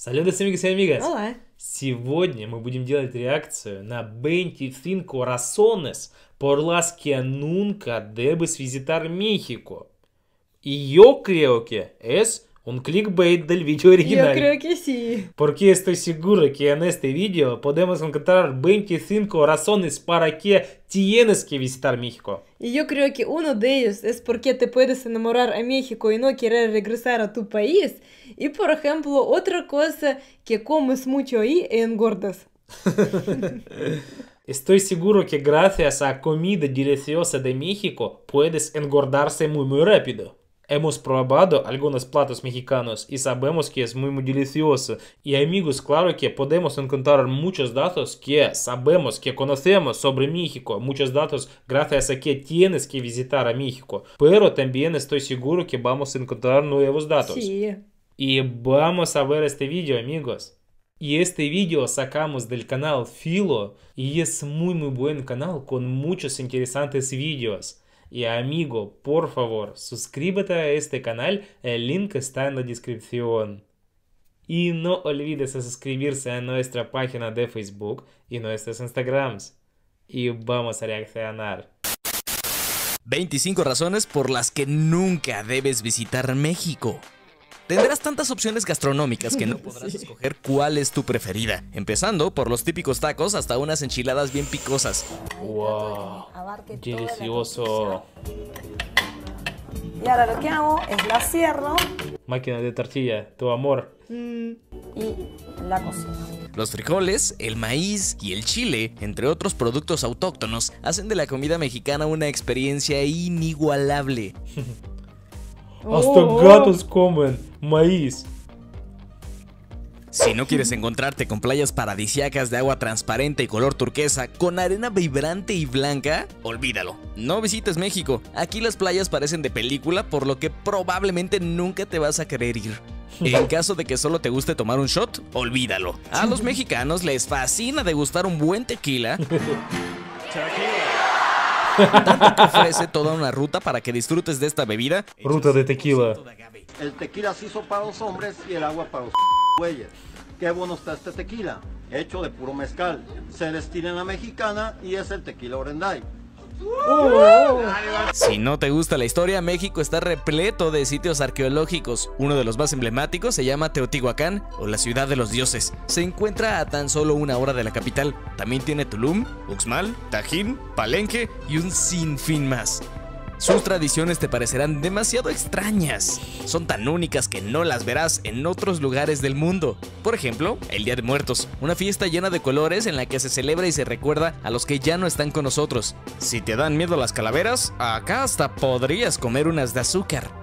Салют, амигос и амигас! Сегодня мы будем делать реакцию на Veinti Cinco Razones por las que nunca debes visitar México. Y yo creo que es un clickbait del video original. Yo creo que sí. Porque estoy seguro que en este video podemos encontrar 25 razones para que tienes que visitar México. Y yo creo que uno de ellos es porque te puedes enamorar a México y no querer regresar a tu país. Y, por ejemplo, otra cosa que comes mucho y engordas. Estoy seguro que gracias a comida deliciosa de México puedes engordarse muy rápido. Hemos probado algunos platos mexicanos y sabemos que es muy delicioso. Y amigos, claro que podemos encontrar muchos datos que sabemos, que conocemos sobre México. Muchos datos gracias a que tienes que visitar a México. Pero también estoy seguro que vamos a encontrar nuevos datos. Sí. Y vamos a ver este video, amigos. Y este video sacamos del canal Filo. Y es muy buen canal con muchos interesantes videos. Y amigo, por favor, suscríbete a este canal, el link está en la descripción. Y no olvides suscribirse a nuestra página de Facebook y nuestros Instagrams. Y vamos a reaccionar. 25 razones por las que nunca debes visitar México. Tendrás tantas opciones gastronómicas que no podrás escoger cuál es tu preferida. Empezando por los típicos tacos hasta unas enchiladas bien picosas. ¡Wow! ¡Delicioso! Y ahora lo que hago es la cierro. Máquina de tortilla, tu amor. Y la cocina. Los frijoles, el maíz y el chile, entre otros productos autóctonos, hacen de la comida mexicana una experiencia inigualable. Hasta gatos comen maíz. Si no quieres encontrarte con playas paradisíacas de agua transparente y color turquesa, con arena vibrante y blanca, olvídalo. No visites México. Aquí las playas parecen de película, por lo que probablemente nunca te vas a querer ir. En caso de que solo te guste tomar un shot, olvídalo. A los mexicanos les fascina degustar un buen tequila. Tanto que ofrece toda una ruta para que disfrutes de esta bebida. Ruta de tequila. El tequila se hizo para los hombres y el agua para los güeyes. Qué bueno está este tequila, hecho de puro mezcal. Se destila en la mexicana y es el tequila Orenday. Si no te gusta la historia, México está repleto de sitios arqueológicos. Uno de los más emblemáticos se llama Teotihuacán, o la ciudad de los dioses. Se encuentra a tan solo una hora de la capital. También tiene Tulum, Uxmal, Tajín, Palenque y un sinfín más. Sus tradiciones te parecerán demasiado extrañas. Son tan únicas que no las verás en otros lugares del mundo. Por ejemplo, el Día de Muertos, una fiesta llena de colores en la que se celebra y se recuerda a los que ya no están con nosotros. Si te dan miedo las calaveras, acá hasta podrías comer unas de azúcar.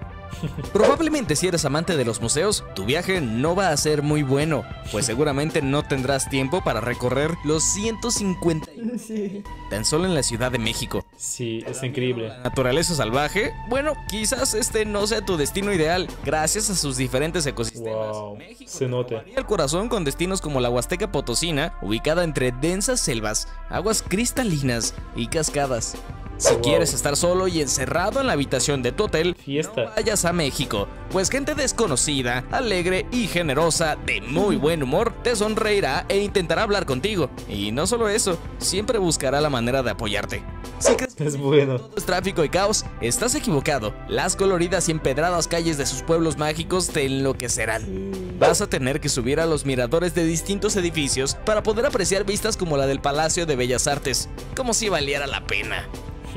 Probablemente si eres amante de los museos, tu viaje no va a ser muy bueno, pues seguramente no tendrás tiempo para recorrer los 150 tan solo en la Ciudad de México. Sí, es increíble. La naturaleza salvaje, bueno, quizás este no sea tu destino ideal, gracias a sus diferentes ecosistemas. Wow, México se nota el corazón con destinos como la Huasteca Potosina, ubicada entre densas selvas, aguas cristalinas y cascadas. Si quieres estar solo y encerrado en la habitación de tu hotel, no vayas a México, pues gente desconocida, alegre y generosa, de muy buen humor, te sonreirá e intentará hablar contigo. Y no solo eso, siempre buscará la manera de apoyarte. Si crees que todo es tráfico y caos, estás equivocado. Las coloridas y empedradas calles de sus pueblos mágicos te enloquecerán. Vas a tener que subir a los miradores de distintos edificios para poder apreciar vistas como la del Palacio de Bellas Artes, como si valiera la pena.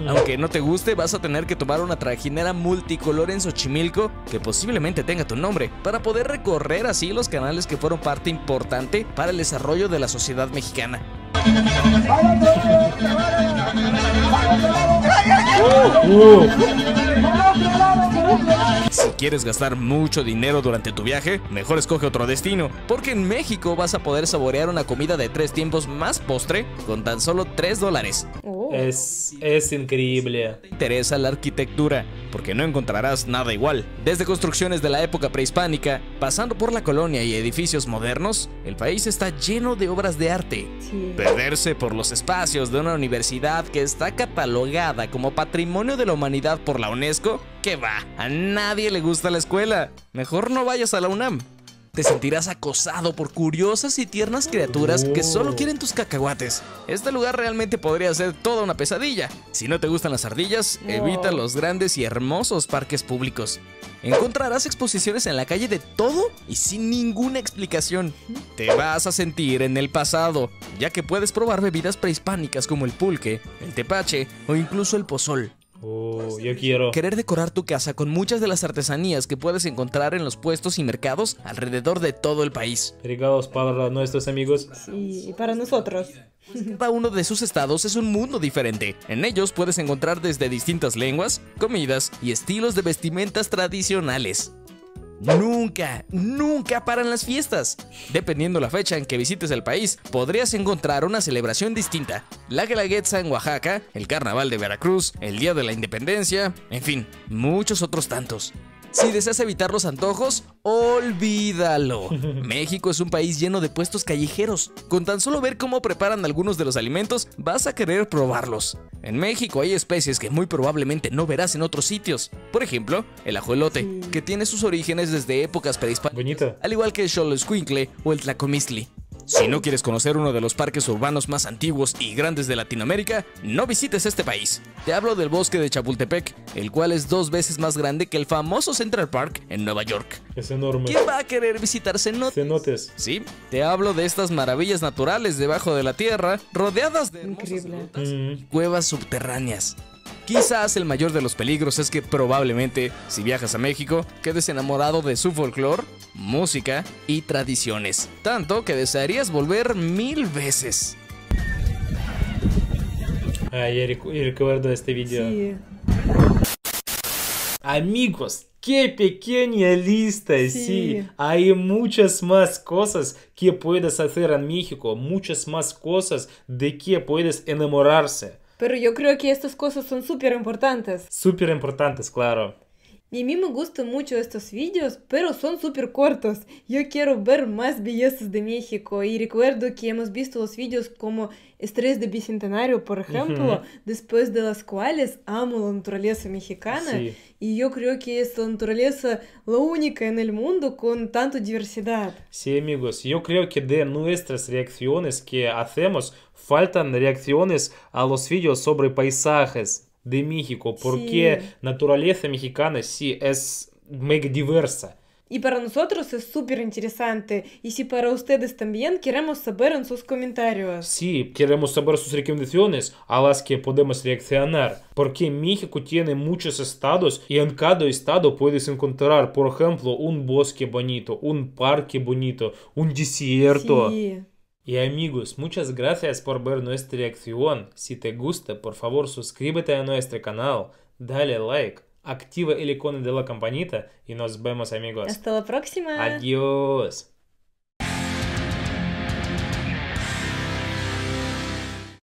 Aunque no te guste, vas a tener que tomar una trajinera multicolor en Xochimilco, que posiblemente tenga tu nombre, para poder recorrer así los canales que fueron parte importante para el desarrollo de la sociedad mexicana. Si quieres gastar mucho dinero durante tu viaje, mejor escoge otro destino, porque en México vas a poder saborear una comida de 3 tiempos más postre con tan solo $3. Es increíble. Te interesa la arquitectura, porque no encontrarás nada igual. Desde construcciones de la época prehispánica, pasando por la colonia y edificios modernos, el país está lleno de obras de arte. Sí. Perderse por los espacios de una universidad que está catalogada como Patrimonio de la Humanidad por la UNESCO, que va, a nadie le gusta la escuela. Mejor no vayas a la UNAM. Te sentirás acosado por curiosas y tiernas criaturas que solo quieren tus cacahuates. Este lugar realmente podría ser toda una pesadilla. Si no te gustan las ardillas, evita los grandes y hermosos parques públicos. Encontrarás exposiciones en la calle de todo y sin ninguna explicación. Te vas a sentir en el pasado, ya que puedes probar bebidas prehispánicas como el pulque, el tepache o incluso el pozol. Yo quiero. Querer decorar tu casa con muchas de las artesanías que puedes encontrar en los puestos y mercados alrededor de todo el país. Regalos para nuestros amigos. Sí, y para nosotros. Cada uno de sus estados es un mundo diferente. En ellos puedes encontrar desde distintas lenguas, comidas y estilos de vestimentas tradicionales. Nunca, nunca paran las fiestas. Dependiendo la fecha en que visites el país, podrías encontrar una celebración distinta. La Guelaguetza en Oaxaca, el Carnaval de Veracruz, el Día de la Independencia, en fin, muchos otros tantos. Si deseas evitar los antojos, olvídalo. México es un país lleno de puestos callejeros. Con tan solo ver cómo preparan algunos de los alimentos, vas a querer probarlos. En México hay especies que muy probablemente no verás en otros sitios. Por ejemplo, el ajuelote, que tiene sus orígenes desde épocas prehispánicas, al igual que el cholosquincle o el tlacomistli. Si no quieres conocer uno de los parques urbanos más antiguos y grandes de Latinoamérica, no visites este país. Te hablo del bosque de Chapultepec, el cual es 2 veces más grande que el famoso Central Park en Nueva York. Es enorme. ¿Quién va a querer visitar cenotes? Cenotes. Sí, te hablo de estas maravillas naturales debajo de la tierra, rodeadas de hermosas cuevas subterráneas. Quizás el mayor de los peligros es que probablemente, si viajas a México, quedes enamorado de su folclore, música y tradiciones. Tanto que desearías volver 1000 veces. Yo recuerdo este video. Sí. Amigos, qué pequeña lista, sí. Hay muchas más cosas que puedes hacer en México, muchas más cosas de que puedes enamorarse. Pero yo creo que estas cosas son súper importantes. Súper importantes, claro. Y a mí me gustan mucho estos vídeos, pero son súper cortos. Yo quiero ver más bellezas de México. Y recuerdo que hemos visto los vídeos como Estrés de Bicentenario, por ejemplo, después de las cuales amo la naturaleza mexicana. Sí. Y yo creo que es la naturaleza la única en el mundo con tanta diversidad. Sí, amigos, yo creo que de nuestras reacciones que hacemos, faltan reacciones a los vídeos sobre paisajes de México, porque naturaleza mexicana sí es mega diversa. Y para nosotros es súper interesante. Y si para ustedes también, queremos saber en sus comentarios. Sí, queremos saber sus recomendaciones a las que podemos reaccionar. Porque México tiene muchos estados y en cada estado puedes encontrar, por ejemplo, un bosque bonito, un parque bonito, un desierto. Sí. Y amigos, muchas gracias por ver nuestra reacción. Si te gusta, por favor suscríbete a nuestro canal, dale like, activa el icono de la campanita y nos vemos, amigos. Hasta la próxima. Adiós.